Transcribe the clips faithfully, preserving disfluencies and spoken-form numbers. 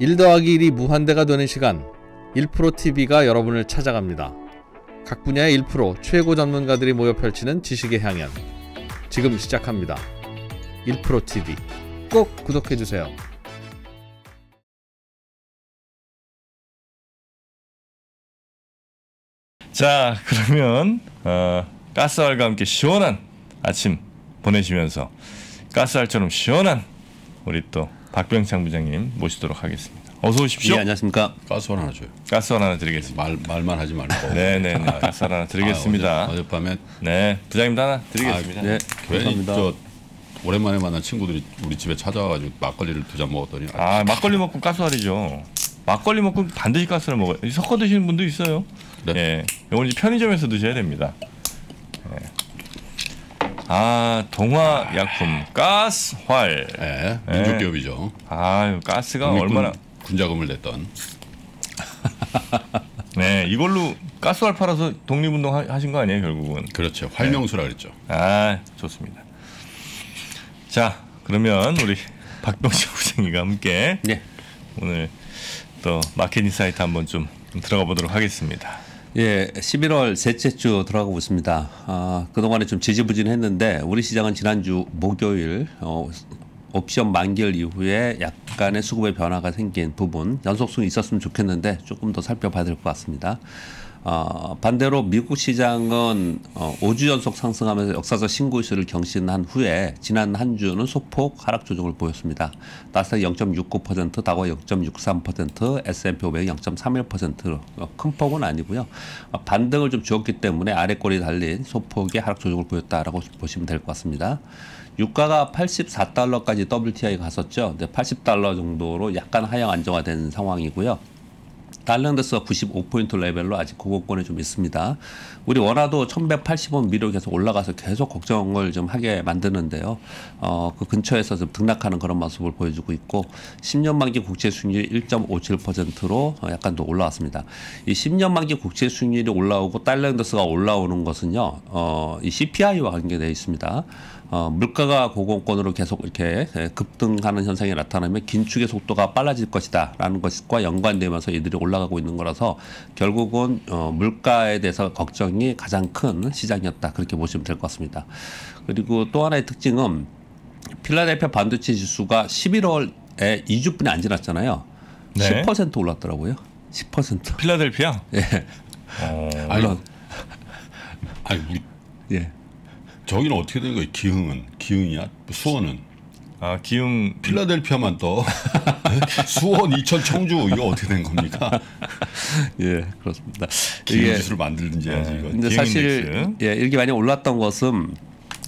일 더하기 일이 무한대가 되는 시간, 일 프로티비가 여러분을 찾아갑니다. 각 분야의 일 프로 최고 전문가들이 모여 펼치는 지식의 향연, 지금 시작합니다. 일 프로티비 꼭 구독해주세요. 자, 그러면 어, 가스알과 함께 시원한 아침 보내시면서 가스알처럼 시원한 우리 또 박병창 부장님 모시도록 하겠습니다. 어서 오십시오. 예, 안녕하십니까. 가스알 하나 줘요. 가스알 하나 드리겠습니다. 말, 말만 하지 말고. 네네. 가스알 하나 드리겠습니다. 아, 어젯, 어젯밤에. 네. 부장님도 하나 드리겠습니다. 아, 네. 감사합니다. 저 오랜만에 만난 친구들이 우리 집에 찾아와가지고 막걸리를 두 잔 먹었더니. 아, 막걸리 먹고 가스알이죠. 막걸리 먹고 반드시 가스알 먹어요. 섞어 드시는 분도 있어요. 네. 예, 이건 편의점에서 드셔야 됩니다. 예. 아, 동화약품 가스활. 예, 예. 민족기업이죠. 아, 가스가 얼마나 군자금을 냈던. 네, 이걸로 가스활 팔아서 독립운동 하신 거 아니에요, 결국은. 그렇죠. 활명수라 예. 그랬죠. 아, 좋습니다. 자, 그러면 우리 박병창 부장님과 함께 예. 오늘 또 마켓인사이트 한번 좀 들어가 보도록 하겠습니다. 예, 십일월 셋째 주 들어가고 있습니다. 아, 그동안에 좀 지지부진했는데 우리 시장은 지난주 목요일 어, 옵션 만기일 이후에 약간의 수급의 변화가 생긴 부분 연속성이 있었으면 좋겠는데 조금 더 살펴봐야 될 것 같습니다. 어, 반대로 미국 시장은 어, 오 주 연속 상승하면서 역사적 신고수를 경신한 후에 지난 한 주는 소폭 하락 조정을 보였습니다. 나스닥 영 점 육구 퍼센트, 다우 영 점 육삼 퍼센트, 에스 앤 피 오백 영 점 삼일 퍼센트 어, 큰 폭은 아니고요. 어, 반등을 좀 주었기 때문에 아래 꼬리 달린 소폭의 하락 조정을 보였다라고 보시면 될 것 같습니다. 유가가 팔십사 달러까지 더블유 티 아이 갔었죠. 근데 팔십 달러 정도로 약간 하향 안정화된 상황이고요. 달러인덱스가 구십오 포인트 레벨로 아직 고공권에 좀 있습니다. 우리 원화도 천백팔십 원 미로 계속 올라가서 계속 걱정을 좀 하게 만드는데요. 어, 그 근처에서 좀 등락하는 그런 모습을 보여주고 있고, 십 년 만기 국채 수익률 일 점 오칠 퍼센트로 약간 더 올라왔습니다. 이 십 년 만기 국채 수익률이 올라오고 달러인덱스가 올라오는 것은요, 어, 이 씨 피 아이와 관계되어 있습니다. 어, 물가가 고공권으로 계속 이렇게 급등하는 현상이 나타나면 긴축의 속도가 빨라질 것이다 라는 것과 연관되면서 이들이 올라가고 있는 거라서 결국은 어, 물가에 대해서 걱정이 가장 큰 시장이었다 그렇게 보시면 될 것 같습니다. 그리고 또 하나의 특징은 필라델피아 반도체 지수가 십일월에 이 주뿐이 안 지났잖아요. 네. 십 퍼센트 올랐더라고요. 십 퍼센트. 필라델피아? 예. 어... 아니, 아니 우리... 예. 저기는 어떻게 된 거예요? 기흥은? 기흥이야? 수원은? 아, 기흥... 필라델피아만 떠. 수원, 이천, 청주 이거 어떻게 된 겁니까? 예, 그렇습니다. 기흥 지수를 만들든지 해야지. 네. 이거. 근데 사실 예, 이렇게 많이 올랐던 것은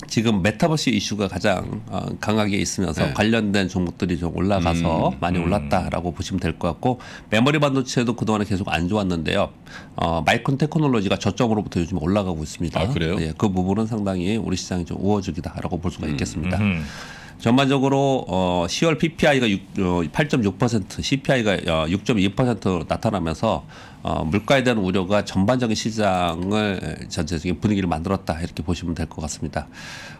지금 메타버스 이슈가 가장 강하게 있으면서 네. 관련된 종목들이 좀 올라가서 음, 많이 음. 올랐다라고 보시면 될 것 같고, 메모리 반도체도 그동안에 계속 안 좋았는데요. 어, 마이크론 테크놀로지가 저점으로부터 요즘 올라가고 있습니다. 아, 그래요? 예, 그 부분은 상당히 우리 시장이 좀 우호적이다라고 볼 수가 있겠습니다. 음, 음. 전반적으로 어, 시월 피 피 아이가 팔 점 육 퍼센트, 씨 피 아이가 육 점 이 퍼센트 나타나면서 어, 물가에 대한 우려가 전반적인 시장을 전체적인 분위기를 만들었다 이렇게 보시면 될 것 같습니다.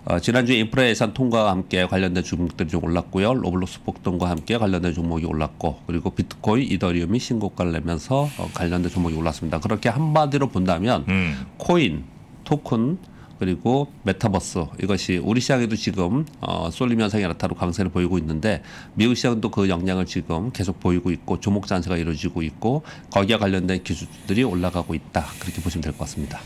어, 지난주에 인프라 예산 통과와 함께 관련된 종목들이 좀 올랐고요. 로블록스 폭등과 함께 관련된 종목이 올랐고, 그리고 비트코인, 이더리움이 신고가를 내면서 어, 관련된 종목이 올랐습니다. 그렇게 한마디로 본다면 음. 코인, 토큰, 그리고 메타버스, 이것이 우리 시장에도 지금 어, 쏠림 현상이 나타나고 강세를 보이고 있는데 미국 시장은 또 그 영향을 지금 계속 보이고 있고, 종목 장세가 이루어지고 있고, 거기와 관련된 기술들이 올라가고 있다 그렇게 보시면 될 것 같습니다.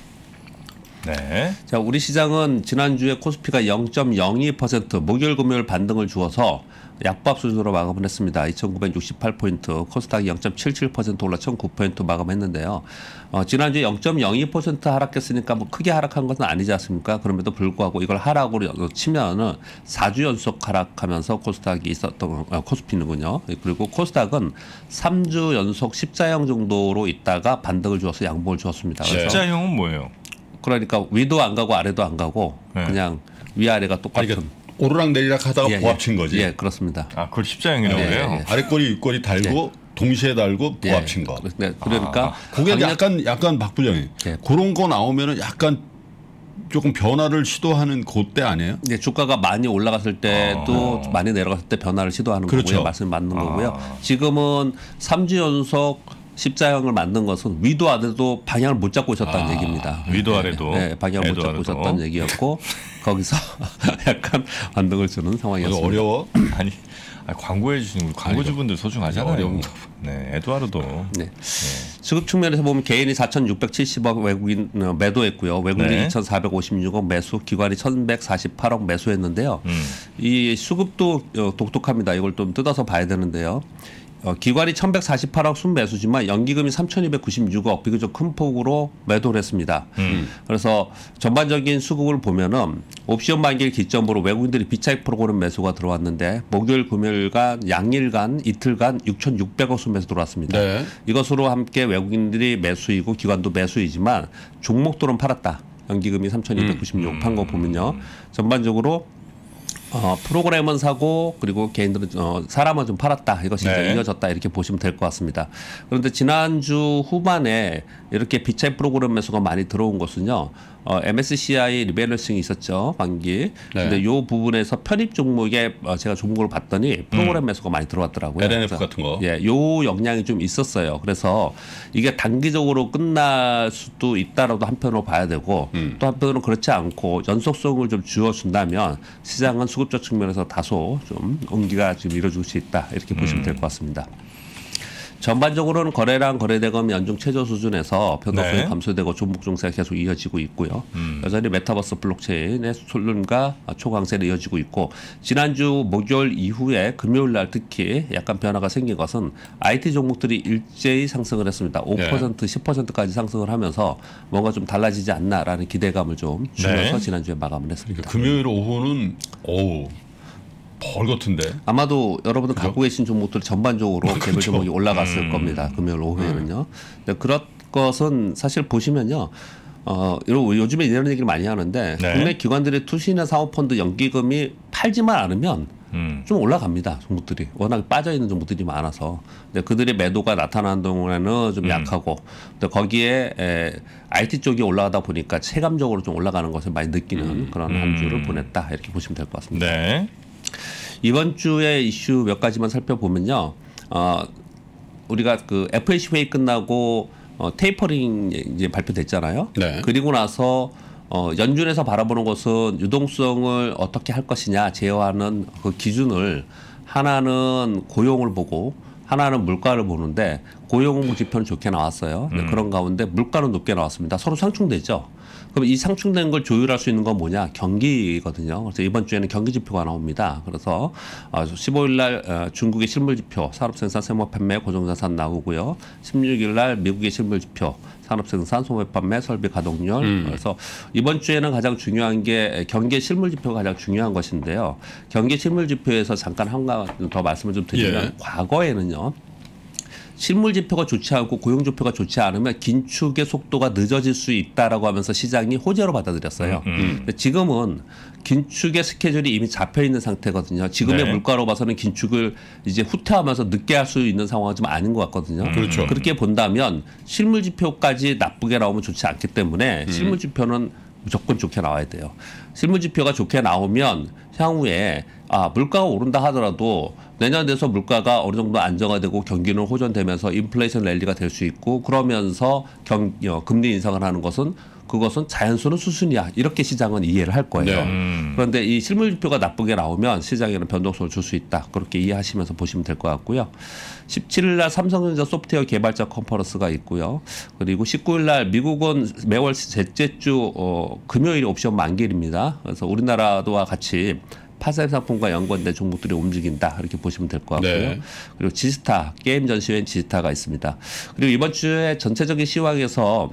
네. 자, 우리 시장은 지난주에 코스피가 영 점 영이 퍼센트 목요일 금요일 반등을 주어서 약밥 수준으로 마감을 했습니다. 이천구백육십팔 포인트, 코스닥이 영 점 칠칠 퍼센트 올라 천구 포인트 마감했는데요. 어, 지난주에 영 점 영이 퍼센트 하락했으니까 뭐 크게 하락한 것은 아니지 않습니까? 그럼에도 불구하고 이걸 하락으로 치면은 사 주 연속 하락하면서 코스닥이 있었던, 아, 코스피는군요. 그리고 코스닥은 삼 주 연속 십자형 정도로 있다가 반등을 주어서 양봉을 주었습니다. 그래서 십자형은 뭐예요? 그러니까 위도 안 가고 아래도 안 가고 네. 그냥 위아래가 똑같은. 그러니까 오르락 내리락 하다가 예, 보합친 거지. 예, 그렇습니다. 아, 그걸 십자형이라고 해요? 예, 예, 예. 아래꼬리 윗꼬리 달고 예. 동시에 달고 보합친 예. 거. 네, 그러니까. 아, 그게 강력... 약간, 약간 박부장님. 예. 그런 거 나오면은 약간 조금 변화를 시도하는 그때 아니에요? 네, 주가가 많이 올라갔을 때도 아. 많이 내려갔을 때 변화를 시도하는 그렇죠. 거고요. 말씀 맞는 아. 거고요. 지금은 삼 주 연속 십자형을 만든 것은 위도 아래도 방향을 못 잡고 있었다는 아, 얘기입니다. 위도 아래도. 네, 네, 방향을 못 잡고 있었다는 얘기였고 거기서 약간 반등을 주는 상황이었습니다. 어려워? 아니, 아니 광고해 주시는 광고주분들 소중하잖아요. 어려운 네, 에드와르도. 네. 네. 수급 측면에서 보면 개인이 사천육백칠십억 외국인 매도했고요. 외국인이 네. 이천사백오십육억 매수, 기관이 천백사십팔억 매수했는데요. 음. 이 수급도 독특합니다. 이걸 좀 뜯어서 봐야 되는데요. 어, 기관이 천백사십팔억 순매수지만 연기금이 삼천이백구십육억 비교적 큰 폭으로 매도를 했습니다. 음. 그래서 전반적인 수급을 보면은 옵션 만기를 기점으로 외국인들이 비차익 프로그램 매수가 들어왔는데 목요일 금요일간 양일간 이틀간 육천육백억 순매수 들어왔습니다. 네. 이것으로 함께 외국인들이 매수이고 기관도 매수이지만 종목들은 팔았다. 연기금이 삼천이백구십육 음. 판 거 보면요. 전반적으로 어, 프로그램은 사고 그리고 개인들은 어, 사람은 좀 팔았다. 이것이 네. 이제 이어졌다. 이렇게 보시면 될 것 같습니다. 그런데 지난주 후반에 이렇게 비차익 프로그램 매수가 많이 들어온 것은요. 어, 엠에스씨아이 리밸런싱이 있었죠. 만기. 네. 근데 요 부분에서 편입 종목에 어, 제가 종목을 봤더니 프로그램 음. 매수가 많이 들어왔더라고요. 엘엔에프 같은 거. 예, 요 영향이 좀 있었어요. 그래서 이게 단기적으로 끝날 수도 있다라도 한편으로 봐야 되고 음. 또 한편으로 그렇지 않고 연속성을 좀 주어준다면 시장은 수 수급적 측면에서 다소 좀 온기가 지금 이뤄질 수 있다 이렇게 보시면 음. 될 것 같습니다. 전반적으로는 거래량 거래대금 연중 최저 수준에서 변동성이 네. 감소되고 종목 종사가 계속 이어지고 있고요. 음. 여전히 메타버스 블록체인의 솔론과 초강세를 이어지고 있고 지난주 목요일 이후에 금요일 날 특히 약간 변화가 생긴 것은 아이티 종목들이 일제히 상승을 했습니다. 오 퍼센트, 네. 십 퍼센트까지 상승을 하면서 뭔가 좀 달라지지 않나라는 기대감을 좀 주면서 네. 지난주에 마감을 했습니다. 그러니까 금요일 오후는 오후. 벌겋던데 아마도 여러분들 그죠? 갖고 계신 종목들 전반적으로 개별 그렇죠. 종목이 올라갔을 음. 겁니다. 금요일 오후에는요. 음. 근데 그런 것은 사실 보시면요. 어, 요즘에 이런 얘기를 많이 하는데 네. 국내 기관들의 투신이나 사모펀드 연기금이 팔지만 않으면 음. 좀 올라갑니다. 종목들이. 워낙 빠져있는 종목들이 많아서. 근데 그들의 매도가 나타나는 동안에는 좀 음. 약하고 근데 거기에 에, 아이티 쪽이 올라가다 보니까 체감적으로 좀 올라가는 것을 많이 느끼는 음. 그런 한 주를 음. 보냈다. 이렇게 보시면 될 것 같습니다. 네. 이번 주에 이슈 몇 가지만 살펴보면요. 어, 우리가 그 에프오엠씨 회의 끝나고 어, 테이퍼링 이제 발표됐잖아요. 네. 그리고 나서 어, 연준에서 바라보는 것은 유동성을 어떻게 할 것이냐 제어하는 그 기준을 하나는 고용을 보고 하나는 물가를 보는데 고용 지표는 좋게 나왔어요. 음. 그런 가운데 물가는 높게 나왔습니다. 서로 상충되죠. 그럼 이 상충된 걸 조율할 수 있는 건 뭐냐? 경기거든요. 그래서 이번 주에는 경기 지표가 나옵니다. 그래서 십오일 날 중국의 실물 지표, 산업생산, 세모판매, 고정자산 나오고요. 십육일 날 미국의 실물 지표, 산업생산, 소매판매, 설비 가동률. 음. 그래서 이번 주에는 가장 중요한 게 경기 실물 지표가 가장 중요한 것인데요. 경기 실물 지표에서 잠깐 한 가지 더 말씀을 좀 드리면 예. 과거에는요. 실물 지표가 좋지 않고 고용 지표가 좋지 않으면 긴축의 속도가 늦어질 수 있다라고 하면서 시장이 호재로 받아들였어요. 음. 근데 지금은 긴축의 스케줄이 이미 잡혀 있는 상태거든요. 지금의 네. 물가로 봐서는 긴축을 이제 후퇴하면서 늦게 할 수 있는 상황은 좀 아닌 것 같거든요. 음. 그렇죠. 그렇게 본다면 실물 지표까지 나쁘게 나오면 좋지 않기 때문에 음. 실물 지표는 무조건 좋게 나와야 돼요. 실물 지표가 좋게 나오면 향후에 아, 물가가 오른다 하더라도 내년 돼서 물가가 어느 정도 안정화되고 경기는 호전되면서 인플레이션 랠리가 될 수 있고 그러면서 경, 어, 금리 인상을 하는 것은 그것은 자연스러운 수순이야. 이렇게 시장은 이해를 할 거예요. 네. 음. 그런데 이 실물 지표가 나쁘게 나오면 시장에는 변동성을 줄 수 있다. 그렇게 이해하시면서 보시면 될 것 같고요. 십칠일 날 삼성전자 소프트웨어 개발자 컨퍼런스가 있고요. 그리고 십구일 날 미국은 매월 셋째 주 어, 금요일이 옵션 만기일입니다. 그래서 우리나라와 같이 파생 상품과 연관된 종목들이 움직인다. 이렇게 보시면 될 것 같고요. 네. 그리고 지스타, 게임 전시회인 지스타가 있습니다. 그리고 이번 주에 전체적인 시황에서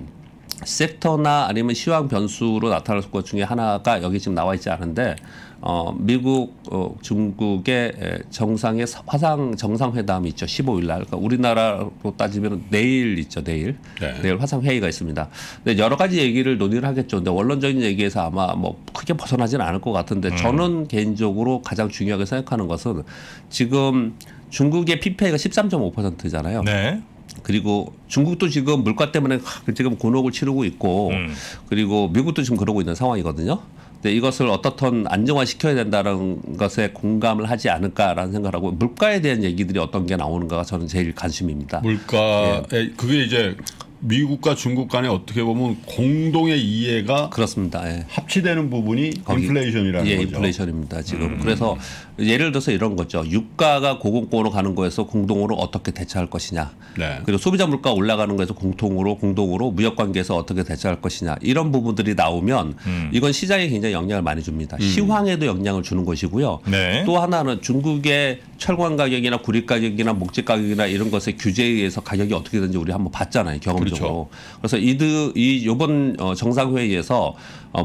섹터나 아니면 시황 변수로 나타날 것 중에 하나가 여기 지금 나와 있지 않은데 어, 미국, 어, 중국의 정상의 화상 정상회담이 있죠. 십오일 날. 그러니까 우리나라로 따지면 내일 있죠. 내일. 네. 내일 화상회의가 있습니다. 근데 여러 가지 얘기를 논의를 하겠죠. 근데 원론적인 얘기에서 아마 뭐 크게 벗어나지는 않을 것 같은데 음. 저는 개인적으로 가장 중요하게 생각하는 것은 지금 중국의 피피아이가 십삼 점 오 퍼센트잖아요. 네. 그리고 중국도 지금 물가 때문에 지금 곤혹을 치르고 있고 음. 그리고 미국도 지금 그러고 있는 상황이거든요. 근데 이것을 어떻든 안정화시켜야 된다는 것에 공감을 하지 않을까라는 생각하고 물가에 대한 얘기들이 어떤 게 나오는가가 저는 제일 관심입니다. 물가에 예. 그게 이제 미국과 중국 간에 어떻게 보면 공동의 이해가 그렇습니다. 예. 합치되는 부분이 거기, 인플레이션이라는 예, 거죠. 인플레이션입니다. 지금 음. 그래서 예를 들어서 이런 거죠. 유가가 고공고로 가는 거에서 공동으로 어떻게 대처할 것이냐. 네. 그리고 소비자 물가 올라가는 거에서 공통으로 공동으로 무역 관계에서 어떻게 대처할 것이냐. 이런 부분들이 나오면 음. 이건 시장에 굉장히 영향을 많이 줍니다. 음. 시황에도 영향을 주는 것이고요. 네. 또 하나는 중국의 철강 가격이나 구리 가격이나 목재 가격이나 이런 것의 규제에 의해서 가격이 어떻게 되는지 우리 한번 봤잖아요. 경험. 그렇죠. 그래서 이드 이 이번 정상회의에서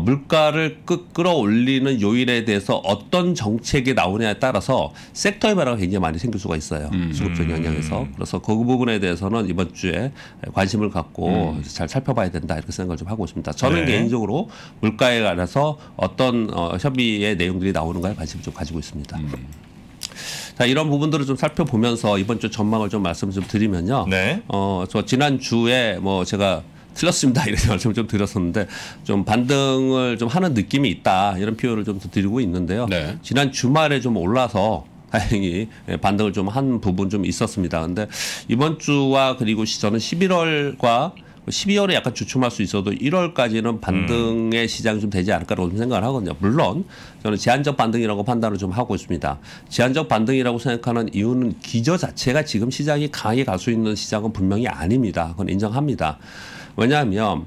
물가를 끌어올리는 요일에 대해서 어떤 정책이 나오냐에 따라서 섹터의 변화가 굉장히 많이 생길 수가 있어요. 음. 수급적 영향에서. 그래서 그 부분에 대해서는 이번 주에 관심을 갖고 음. 잘 살펴봐야 된다 이렇게 생각을 좀 하고 있습니다. 저는 네. 개인적으로 물가에 관해서 어떤 협의의 내용들이 나오는가에 관심을 좀 가지고 있습니다. 음. 자, 이런 부분들을 좀 살펴보면서 이번 주 전망을 좀 말씀을 좀 드리면요. 네. 어, 저 지난주에 뭐 제가 틀렸습니다. 이런 말씀을 좀 드렸었는데 좀 반등을 좀 하는 느낌이 있다. 이런 표현을 좀 드리고 있는데요. 네. 지난 주말에 좀 올라서 다행히 반등을 좀 한 부분 좀 있었습니다. 근데 이번 주와 그리고 저는 십일월과 십이월에 약간 주춤할 수 있어도 일월까지는 반등의 음. 시장이 좀 되지 않을까라고 좀 생각을 하거든요. 물론 저는 제한적 반등이라고 판단을 좀 하고 있습니다. 제한적 반등이라고 생각하는 이유는 기저 자체가 지금 시장이 강하게 갈 수 있는 시장은 분명히 아닙니다. 그건 인정합니다. 왜냐하면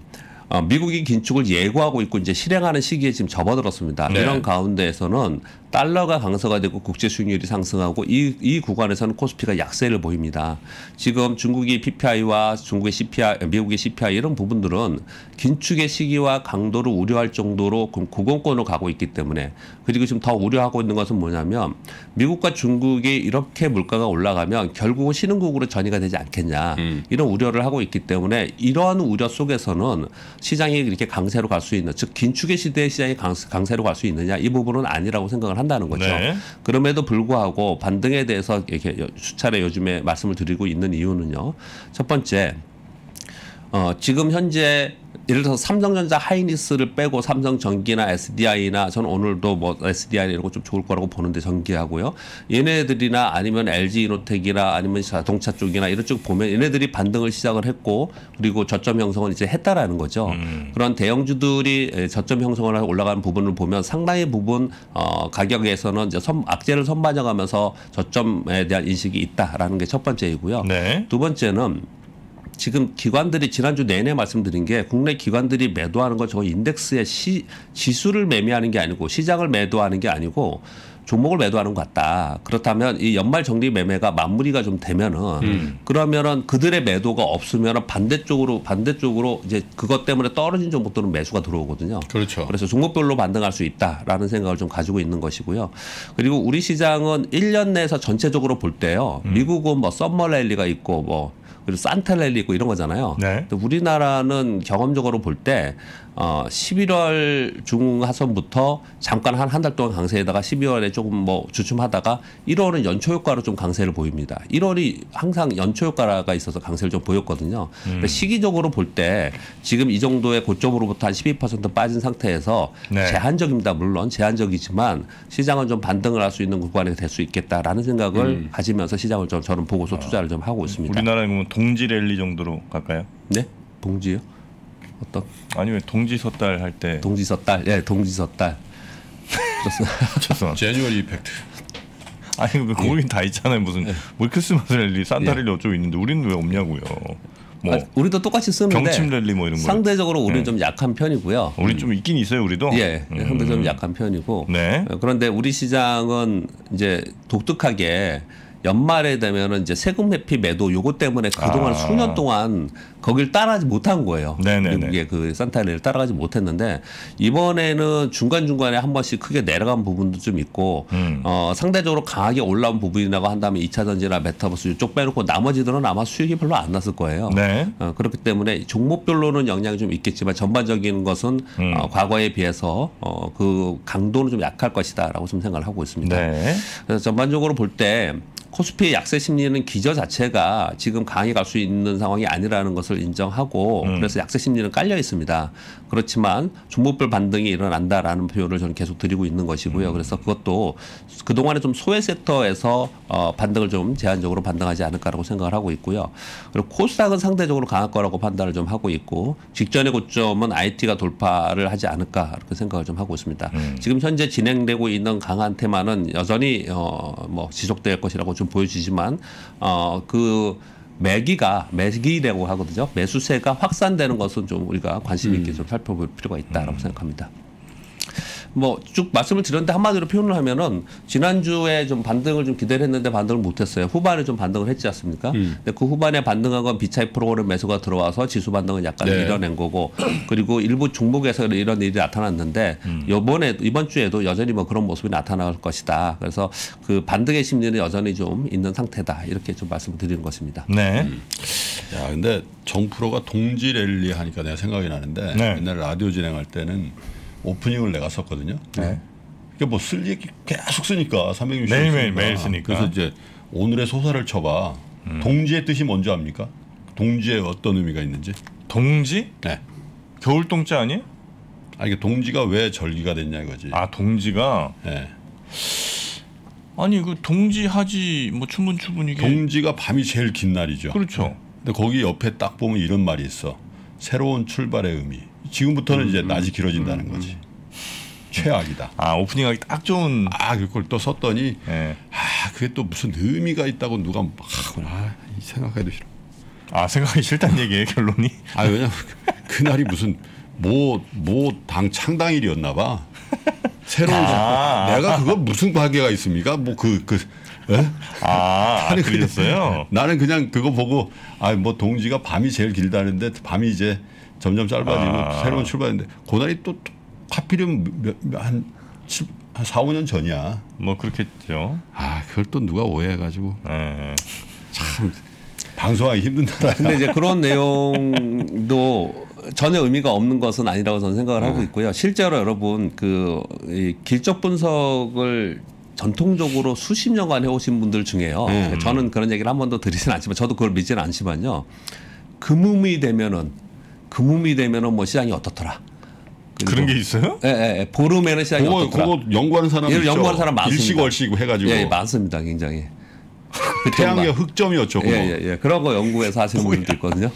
어, 미국이 긴축을 예고하고 있고 이제 실행하는 시기에 지금 접어들었습니다. 네. 이런 가운데에서는 달러가 강세가 되고 국제 수익률이 상승하고 이, 이 구간에서는 코스피가 약세를 보입니다. 지금 중국이 피피아이와 중국의 씨피아이, 미국의 씨피아이 이런 부분들은 긴축의 시기와 강도를 우려할 정도로 고공권으로 가고 있기 때문에 그리고 지금 더 우려하고 있는 것은 뭐냐면 미국과 중국이 이렇게 물가가 올라가면 결국은 신흥국으로 전이가 되지 않겠냐 음. 이런 우려를 하고 있기 때문에 이러한 우려 속에서는 시장이 이렇게 강세로 갈 수 있는 즉 긴축의 시대에 시장이 강세로 갈 수 있느냐 이 부분은 아니라고 생각을 한다는 거죠. 네. 그럼에도 불구하고 반등에 대해서 이렇게 수차례 요즘에 말씀을 드리고 있는 이유는요. 첫 번째, 어, 지금 현재 예를 들어서 삼성전자 하이닉스를 빼고 삼성전기나 에스디아이나 저는 오늘도 뭐 에스디아이 이런 거 좀 좋을 거라고 보는데 전기하고요. 얘네들이나 아니면 엘지이노텍이나 아니면 자동차 쪽이나 이런 쪽 보면 얘네들이 반등을 시작을 했고 그리고 저점 형성은 이제 했다라는 거죠. 음. 그런 대형주들이 저점 형성을 올라가는 부분을 보면 상당히 부분 어, 가격에서는 이제 선, 악재를 선반영하면서 저점에 대한 인식이 있다라는 게 첫 번째이고요. 네. 두 번째는 지금 기관들이 지난주 내내 말씀드린 게 국내 기관들이 매도하는 건 저 인덱스의 시, 지수를 매매하는 게 아니고 시장을 매도하는 게 아니고 종목을 매도하는 것 같다. 그렇다면 이 연말 정리 매매가 마무리가 좀 되면은 음. 그러면은 그들의 매도가 없으면은 반대쪽으로 반대쪽으로 이제 그것 때문에 떨어진 종목들은 매수가 들어오거든요. 그렇죠. 그래서 종목별로 반등할 수 있다라는 생각을 좀 가지고 있는 것이고요. 그리고 우리 시장은 일 년 내에서 전체적으로 볼 때요. 음. 미국은 뭐 썸머 랠리가 있고 뭐 그리고 산타 랠리 있고 이런 거잖아요. 네. 우리나라는 경험적으로 볼 때 어, 십일월 중하선부터 잠깐 한 한 달 동안 강세에다가 십이월에 조금 뭐 주춤하다가 일월은 연초 효과로 좀 강세를 보입니다. 일월이 항상 연초 효과가 있어서 강세를 좀 보였거든요. 음. 그러니까 시기적으로 볼 때 지금 이 정도의 고점으로부터 한 십이 퍼센트 빠진 상태에서 네. 제한적입니다. 물론 제한적이지만 시장은 좀 반등을 할 수 있는 구간이 될 수 있겠다라는 생각을 음. 가지면서 시장을 좀 저는 보고서 투자를 좀 하고 있습니다. 우리나라에 보면 동지 랠리 정도로 갈까요? 네, 동지요. 어떤? 아니 왜 동지 섣달 할 때 동지 섣달 예 동지 섣달 죄송합니다. 제뉴얼 이펙트 아니 왜 거긴 예. 다 있잖아요. 무슨 예. 뭐 크리스마스 랠리 산타 예. 랠리 어쩌고 있는데 우리는 왜 없냐고요. 뭐 아니, 우리도 똑같이 쓰는데 경침 랠리 뭐 이런 거 상대적으로 우리는 예. 좀 약한 편이고요. 우리 음. 좀 있긴 있어요. 우리도 예 음. 상대 좀 약한 편이고 네. 그런데 우리 시장은 이제 독특하게 연말에 되면은 이제 세금 회피 매도 요거 때문에 그동안 아. 수년 동안 거길 따라하지 못한 거예요. 네네네. 미국의 그 산타레를 따라가지 못했는데 이번에는 중간중간에 한 번씩 크게 내려간 부분도 좀 있고 음. 어, 상대적으로 강하게 올라온 부분이라고 한다면 이차전지나 메타버스 이쪽 빼놓고 나머지들은 아마 수익이 별로 안 났을 거예요. 네. 어, 그렇기 때문에 종목별로는 영향이 좀 있겠지만 전반적인 것은 음. 어, 과거에 비해서 어, 그 강도는 좀 약할 것이다 라고 좀 생각을 하고 있습니다. 네. 그래서 전반적으로 볼 때 코스피의 약세 심리는 기저 자체가 지금 강하게 갈 수 있는 상황이 아니라는 것을 인정하고 음. 그래서 약세 심리는 깔려 있습니다. 그렇지만 종목별 반등이 일어난다라는 표현을 저는 계속 드리고 있는 것이고요. 음. 그래서 그것도 그동안에 좀 소외 섹터에서 어, 반등을 좀 제한적으로 반등하지 않을까라고 생각을 하고 있고요. 그리고 코스닥은 상대적으로 강할 거라고 판단을 좀 하고 있고 직전의 고점은 아이티가 돌파를 하지 않을까 이렇게 생각을 좀 하고 있습니다. 음. 지금 현재 진행되고 있는 강한 테마는 여전히 어, 뭐 지속될 것이라고 좀 보여지지만 어, 그 매기가 매기라고 하거든요. 매수세가 확산되는 것은 좀 우리가 관심 있게 음. 좀 살펴볼 필요가 있다라고 음. 생각합니다. 뭐 쭉 말씀을 드렸는데 한마디로 표현을 하면은 지난주에 좀 반등을 좀 기대를 했는데 반등을 못했어요. 후반에 좀 반등을 했지 않습니까? 음. 근데 그 후반에 반등한 건 비차익 프로그램 매수가 들어와서 지수 반등은 약간 네. 밀어낸 거고 그리고 일부 종목에서 이런 일이 나타났는데 음. 이번에 이번 주에도 여전히 뭐 그런 모습이 나타날 것이다. 그래서 그 반등의 심리는 여전히 좀 있는 상태다. 이렇게 좀 말씀드리는 것입니다. 네. 음. 야 근데 정프로가 동지 랠리 하니까 내가 생각이 나는데 네. 옛날 라디오 진행할 때는. 오프닝을 내가 썼거든요. 네. 그러니까 뭐 쓸 얘기 계속 쓰니까 삼백육십 매일 매일 매일 쓰니까. 그래서 이제 오늘의 소설을 쳐봐. 음. 동지의 뜻이 뭔지 압니까? 동지의 어떤 의미가 있는지? 동지? 네. 겨울 동자 아니에요? 아니 이게 동지가 왜 절기가 됐냐 이거지. 아 동지가? 네. 아니 그 동지하지 뭐 춘분 추분 이게. 동지가 밤이 제일 긴 날이죠. 그렇죠. 네. 근데 거기 옆에 딱 보면 이런 말이 있어. 새로운 출발의 의미. 지금부터는 음, 이제 낮이 길어진다는 음, 거지. 음. 최악이다. 아 오프닝하기 딱 좋은. 아 그걸 또 썼더니 네. 아 그게 또 무슨 의미가 있다고 누가 막 아, 생각해도 싫어. 아 생각이 싫다는 얘기예요 결론이? 아 왜냐면 그날이 무슨 뭐 뭐 당 창당일이었나 봐. 새로운 아 내가 그거 무슨 관계가 있습니까? 뭐 그 그 에? 아, 아 그랬어요? 나는 그냥 그거 보고 아 뭐 동지가 밤이 제일 길다는데 밤이 이제 점점 짧아지고 아. 새로운 출발인데 그날이 또 하필이면 한 사, 오 년 전이야. 뭐 그렇겠죠. 아 그걸 또 누가 오해해가지고 네. 참 방송하기 힘든다. 근데 이제 그런 내용도 전혀 의미가 없는 것은 아니라고 저는 생각을 네. 하고 있고요. 실제로 여러분 그 이 길적 분석을 전통적으로 수십 년간 해오신 분들 중에요. 음. 저는 그런 얘기를 한 번도 드리진 않지만 저도 그걸 믿지는 않지만요. 금음이 되면은 금음이 되면은 뭐 시장이 어떻더라. 그런 게 있어요? 예, 예. 보름에는 시장이 그거, 어떻더라. 그거 연구하는 사람 있죠. 연구하는 사람 많습니다. 일시월시고 해가지고. 예, 예, 많습니다. 굉장히. 태양의 흑점이었죠. 그거. 예, 예, 예. 그런 거 연구해서 하시는 분들도 있거든요.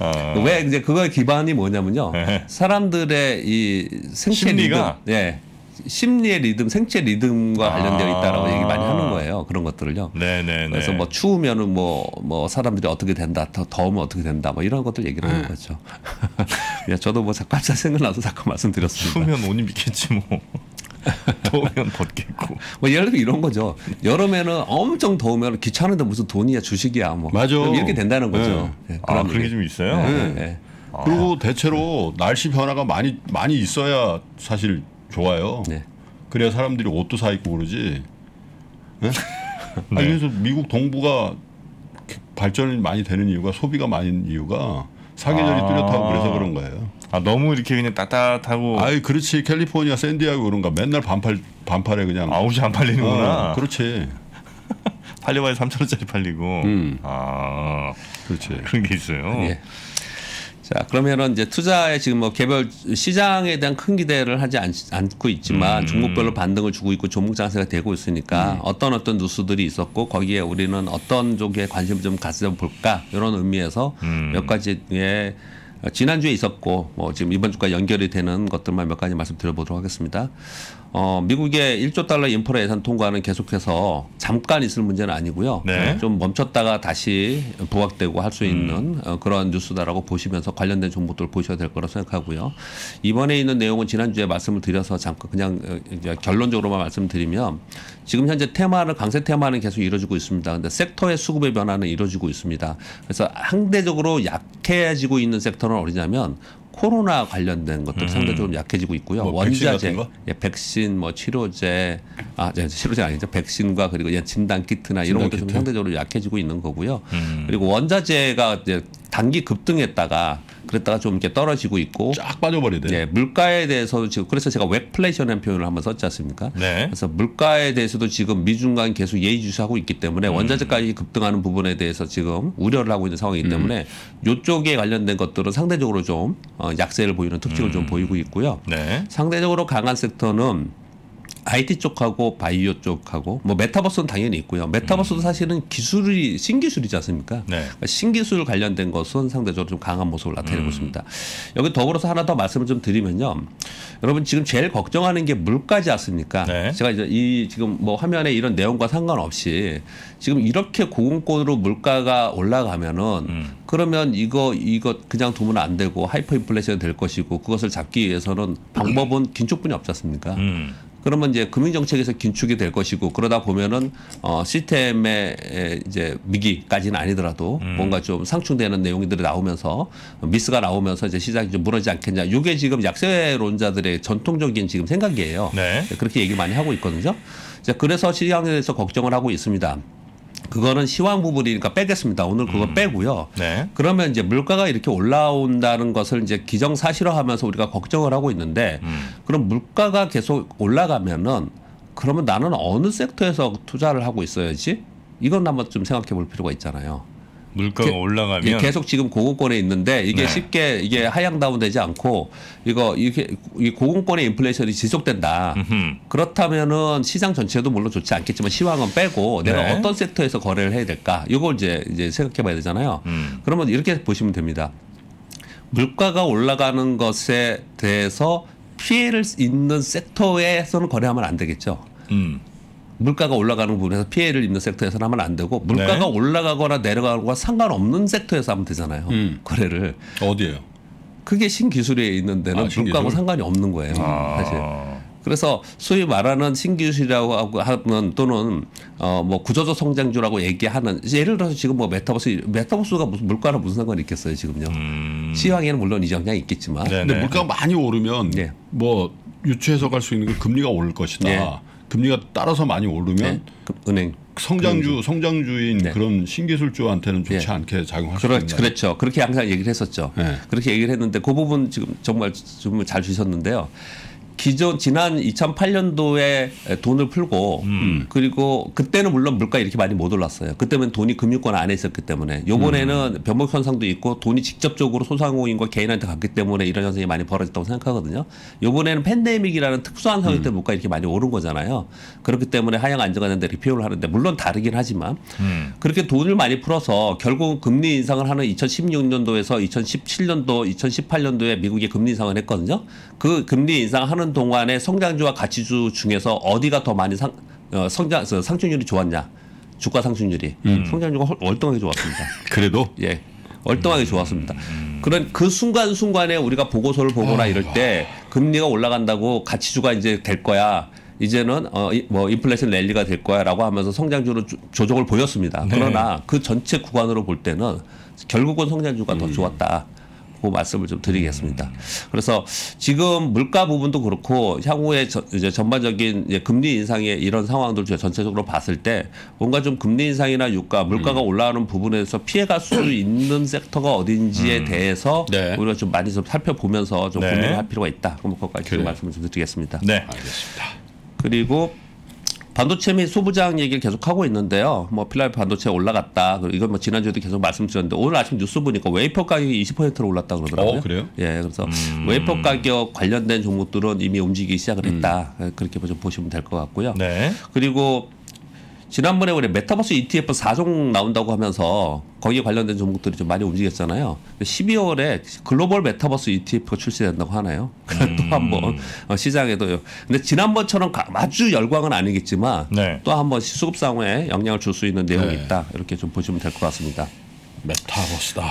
어... 왜 이제 그거의 기반이 뭐냐면요. 네. 사람들의 이 생체 심리가 리듬, 예. 심리의 리듬, 생체 리듬과 관련되어 있다라고 아 얘기 많이 하는 거예요. 그런 것들을요. 네네네. 그래서 뭐 추우면은 뭐, 뭐 사람들이 어떻게 된다, 더 더우면 어떻게 된다, 뭐 이런 것들 얘기를 하는 거죠. 저도 뭐 깜짝 생각나서 잠깐 말씀드렸습니다. 추우면 옷 입겠지 뭐. 더우면 벗겠고. 뭐 예를 들면 이런 거죠. 여름에는 엄청 더우면 귀찮은데 무슨 돈이야, 주식이야, 뭐. 맞아. 이렇게 된다는 거죠. 네. 네, 그런 아 그런 게 좀 있어요. 네. 네. 아 그리고 대체로 날씨 변화가 많이 많이 있어야 사실. 좋아요. 네. 그래야 사람들이 옷도 사 입고 그러지. 네? 네. 아니, 그래서 미국 동부가 발전이 많이 되는 이유가 소비가 많은 이유가 사계절이 아 뚜렷하고 그래서 그런 거예요. 아 너무 이렇게 그냥 따뜻하고. 아이 그렇지 캘리포니아 샌디야고 그런가 맨날 반팔 반팔에 그냥. 아 옷이 안 팔리는구나. 아, 그렇지. 팔려봐야 삼천 원짜리 팔리고. 음. 아 그렇지. 그런 게 있어요. 네. 자 그러면은 이제 투자에 지금 뭐 개별 시장에 대한 큰 기대를 하지 않, 않고 있지만 음. 종목별로 반등을 주고 있고 종목 장세가 되고 있으니까 음. 어떤 어떤 뉴스들이 있었고 거기에 우리는 어떤 쪽에 관심을 좀 가져볼까 이런 의미에서 음. 몇 가지의 지난주에 있었고 뭐 지금 이번 주까지 연결이 되는 것들만 몇 가지 말씀드려보도록 하겠습니다. 어, 미국의 일조 달러 인프라 예산 통과는 계속해서 잠깐 있을 문제는 아니고요. 네. 좀 멈췄다가 다시 부각되고 할 수 있는 음. 어, 그런 뉴스다라고 보시면서 관련된 정보들을 보셔야 될 거라고 생각하고요. 이번에 있는 내용은 지난주에 말씀을 드려서 잠깐 그냥 이제 결론적으로만 말씀드리면 지금 현재 테마는 강세 테마는 계속 이루어지고 있습니다. 근데 섹터의 수급의 변화는 이루어지고 있습니다. 그래서 상대적으로 약해지고 있는 섹터는 어디냐면 코로나 관련된 것들 음. 상대적으로 약해지고 있고요. 뭐 원자재, 백신, 예, 백신, 뭐 치료제, 아, 치료제 아니죠. 백신과 그리고 예, 진단 키트나 진단 이런 것도 좀 상대적으로 약해지고 있는 거고요. 음. 그리고 원자재가 이제 단기 급등했다가 그랬다가 좀 이렇게 떨어지고 있고 쫙 빠져버리네. 네, 물가에 대해서도 지금 그래서 제가 웹플레이션이라는 표현을 한번 썼지 않습니까? 네. 그래서 물가에 대해서도 지금 미중 간 계속 예의주시하고 있기 때문에 음. 원자재까지 급등하는 부분에 대해서 지금 우려를 하고 있는 상황이기 때문에 음. 이쪽에 관련된 것들은 상대적으로 좀 약세를 보이는 특징을 음. 좀 보이고 있고요. 네. 상대적으로 강한 섹터는 아이티 쪽하고 바이오 쪽하고 뭐 메타버스는 당연히 있고요. 메타버스도 음. 사실은 기술이 신기술이지 않습니까? 네. 그러니까 신기술 관련된 것은 상대적으로 좀 강한 모습을 나타내고 음. 있습니다. 여기 더불어서 하나 더 말씀을 좀 드리면요. 여러분 지금 제일 걱정하는 게 물가지 않습니까? 네. 제가 이제 이 지금 뭐 화면에 이런 내용과 상관없이 지금 이렇게 고공고로 물가가 올라가면은 음. 그러면 이거 이거 그냥 두면 안 되고 하이퍼인플레이션이 될 것이고 그것을 잡기 위해서는 방법은 긴축뿐이 없지 않습니까? 음. 그러면 이제 금융정책에서 긴축이 될 것이고 그러다 보면은 어 시스템의 이제 위기까지는 아니더라도 음. 뭔가 좀 상충되는 내용들이 나오면서 미스가 나오면서 이제 시장이 좀 무너지지 않겠냐. 이게 지금 약세론자들의 전통적인 지금 생각이에요. 네. 그렇게 얘기 많이 하고 있거든요. 자, 그래서 시장에 대해서 걱정을 하고 있습니다. 그거는 시황 부분이니까 빼겠습니다. 오늘 그거 음. 빼고요. 네. 그러면 이제 물가가 이렇게 올라온다는 것을 이제 기정사실화하면서 우리가 걱정을 하고 있는데 음. 그럼 물가가 계속 올라가면은 그러면 나는 어느 섹터에서 투자를 하고 있어야지? 이건 한번 좀 생각해 볼 필요가 있잖아요. 물가가 게, 올라가면 계속 지금 고공권에 있는데 이게 네. 쉽게 이게 하향 다운되지 않고 이거 이게 고공권의 인플레이션이 지속된다. 음흠. 그렇다면은 시장 전체도 물론 좋지 않겠지만 시황은 빼고 네. 내가 어떤 섹터에서 거래를 해야 될까? 이걸 이제 이제 생각해봐야 되잖아요. 음. 그러면 이렇게 보시면 됩니다. 물가가 올라가는 것에 대해서 피해를 입는 섹터에서는 거래하면 안 되겠죠. 음. 물가가 올라가는 부분에서 피해를 입는 섹터에서는 하면 안 되고 물가가 네. 올라가거나 내려가거나 상관없는 섹터에서 하면 되잖아요. 음. 거래를. 어디예요? 그게 신기술에 있는 데는 아, 물가하고 상관이 없는 거예요. 아. 사실. 그래서 소위 말하는 신기술이라고 하면 또는 어 뭐 구조적 성장주라고 얘기하는 예를 들어서 지금 뭐 메타버스 메타버스가 무슨 물가랑 무슨 상관이 있겠어요 지금요. 음. 시황에는 물론 이정량이 있겠지만. 네네. 근데 물가가 많이 오르면 네. 뭐 유추해석할 수 있는 게 금리가 오를 것이다. 네. 금리가 따라서 많이 오르면 네. 은행 성장주 금융주. 성장주인 네. 그런 신기술주한테는 좋지 네. 않게 작용할 그렇, 수 있는 그렇죠. 그렇게 항상 얘기를 했었죠. 네. 그렇게 얘기를 했는데 그 부분 지금 정말 좀 잘 주셨는데요. 기존 지난 이천팔 년도에 돈을 풀고 음. 그리고 그때는 물론 물가 이렇게 많이 못 올랐어요. 그때는 돈이 금융권 안에 있었기 때문에 요번에는 음. 변목 현상도 있고 돈이 직접적으로 소상공인과 개인한테 갔기 때문에 이런 현상이 많이 벌어졌다고 생각하거든요. 요번에는 팬데믹이라는 특수한 상황 때문에 음. 물가 이렇게 많이 오른 거잖아요. 그렇기 때문에 하향 안정화되는데 리페어를 하는데 물론 다르긴 하지만 음. 그렇게 돈을 많이 풀어서 결국은 금리 인상을 하는 이천십육 년도에서 이천십칠 년도, 이천십팔 년도에 미국이 금리 인상을 했거든요. 그 금리 인상하는 동안에 성장주와 가치주 중에서 어디가 더 많이 상, 어, 성장, 상승률이 좋았냐. 주가 상승률이. 음. 성장주가 헐, 월등하게 좋았습니다. 그래도? 예. 월등하게 음. 좋았습니다. 그런 그 순간순간에 우리가 보고서를 보거나 어, 이럴 때 와. 금리가 올라간다고 가치주가 이제 될 거야. 이제는 어, 이, 뭐 인플레이션 랠리가 될 거야 라고 하면서 성장주로 조, 조정을 보였습니다. 네. 그러나 그 전체 구간으로 볼 때는 결국은 성장주가 음. 더 좋았다. 그 말씀을 좀 드리겠습니다. 음. 그래서 지금 물가 부분도 그렇고 향후에 저, 이제 전반적인 이제 금리 인상의 이런 상황들 전체적으로 봤을 때 뭔가 좀 금리 인상이나 유가, 물가가 음. 올라가는 부분에서 피해갈 수 있는 섹터가 어딘지에 음. 대해서 네. 우리가 좀 많이 좀 살펴보면서 좀 네. 고민을 할 필요가 있다. 그럼 그것까지 그래. 말씀을 좀 드리겠습니다. 네, 알겠습니다. 그리고 반도체 및 소부장 얘기를 계속 하고 있는데요. 뭐 필라델피아 반도체 올라갔다. 이건 뭐 지난주에도 계속 말씀드렸는데 오늘 아침 뉴스 보니까 웨이퍼 가격이 이십 퍼센트로 올랐다 그러더라고요. 어, 그래요? 예, 그래서 음. 웨이퍼 가격 관련된 종목들은 이미 움직이기 시작을 했다. 음. 그렇게 좀 보시면 될 것 같고요. 네. 그리고 지난번에 우리 메타버스 이티에프 사 종 나온다고 하면서 거기에 관련된 종목들이 좀 많이 움직였잖아요. 십이월에 글로벌 메타버스 이티에프가 출시된다고 하나요? 음. 또 한 번 시장에도. 근데 지난번처럼 아주 열광은 아니겠지만 네. 또 한 번 수급상에 영향을 줄 수 있는 내용이 네. 있다. 이렇게 좀 보시면 될 것 같습니다. 메타버스다.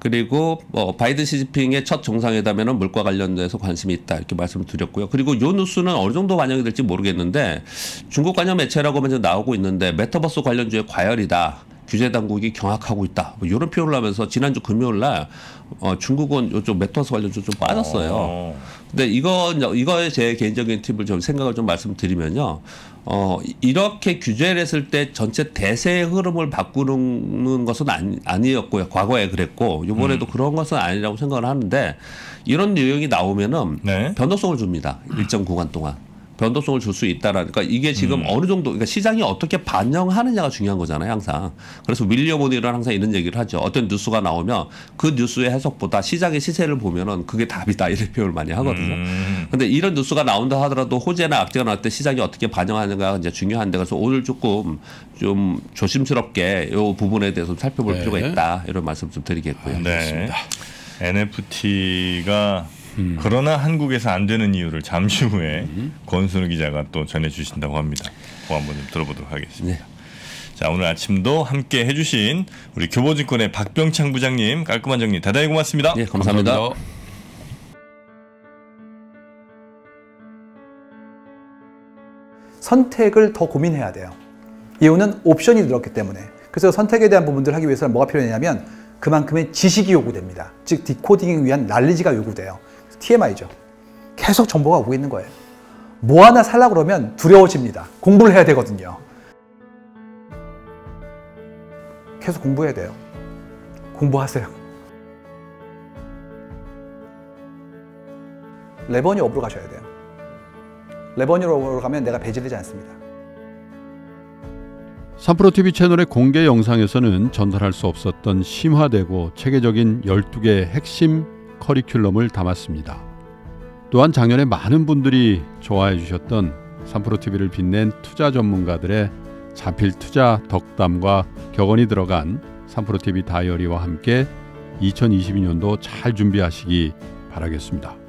그리고 뭐 바이든 시진핑의 첫 정상회담에는 물가 관련돼서 관심이 있다 이렇게 말씀을 드렸고요. 그리고 요 뉴스는 어느 정도 반영이 될지 모르겠는데 중국 관련 매체라고 먼저 나오고 있는데 메타버스 관련주의 과열이다. 규제 당국이 경악하고 있다. 뭐 이런 표현을 하면서 지난주 금요일 날 어, 중국은 요쪽 메타버스 관련 좀, 좀 빠졌어요. 어. 근데 이건 이거에 제 개인적인 팁을 좀 생각을 좀 말씀드리면요. 어, 이렇게 규제를 했을 때 전체 대세의 흐름을 바꾸는 것은 아니, 아니었고요. 과거에 그랬고 이번에도 음. 그런 것은 아니라고 생각을 하는데 이런 유형이 나오면은 네. 변동성을 줍니다. 일정 구간 동안. 변동성을 줄 수 있다라니까 그러니까 이게 지금 음. 어느 정도 그러니까 시장이 어떻게 반영하느냐가 중요한 거잖아요 항상. 그래서 윌리엄 오닐은 항상 이런 얘기를 하죠. 어떤 뉴스가 나오면 그 뉴스의 해석보다 시장의 시세를 보면은 그게 답이다 이런 표현을 많이 하거든요. 음. 근데 이런 뉴스가 나온다 하더라도 호재나 악재가 나올 때 시장이 어떻게 반영하는가 이제 중요한데 그래서 오늘 조금 좀 조심스럽게 이 부분에 대해서 살펴볼 네. 필요가 있다 이런 말씀 좀 드리겠고요. 네. 그렇습니다. 엔에프티가 음. 그러나 한국에서 안 되는 이유를 잠시 후에 음. 권순우 기자가 또 전해주신다고 합니다. 그 한번 좀 들어보도록 하겠습니다. 네. 자, 오늘 아침도 함께 해주신 우리 교보증권의 박병창 부장님 깔끔한 정리 대단히 고맙습니다. 네, 감사합니다. 감사합니다. 선택을 더 고민해야 돼요. 이유는 옵션이 늘었기 때문에. 그래서 선택에 대한 부분들을 하기 위해서는 뭐가 필요하냐면 그만큼의 지식이 요구됩니다. 즉 디코딩을 위한 난리지가 요구돼요. 티엠아이죠. 계속 정보가 오고 있는 거예요. 뭐 하나 살라고 그러면 두려워집니다. 공부를 해야 되거든요. 계속 공부해야 돼요. 공부하세요. 레버니 업으로 가셔야 돼요. 레버니 업으로 가면 내가 배제되지 않습니다. 삼프로티비 채널의 공개 영상에서는 전달할 수 없었던 심화되고 체계적인 열두 개의 핵심 커리큘럼을 담았습니다. 또한 작년에 많은 분들이 좋아해 주셨던 삼프로티비를 빛낸 투자 전문가들의 자필 투자 덕담과 격언이 들어간 삼프로티비 다이어리와 함께 이천이십이 년도 잘 준비하시기 바라겠습니다.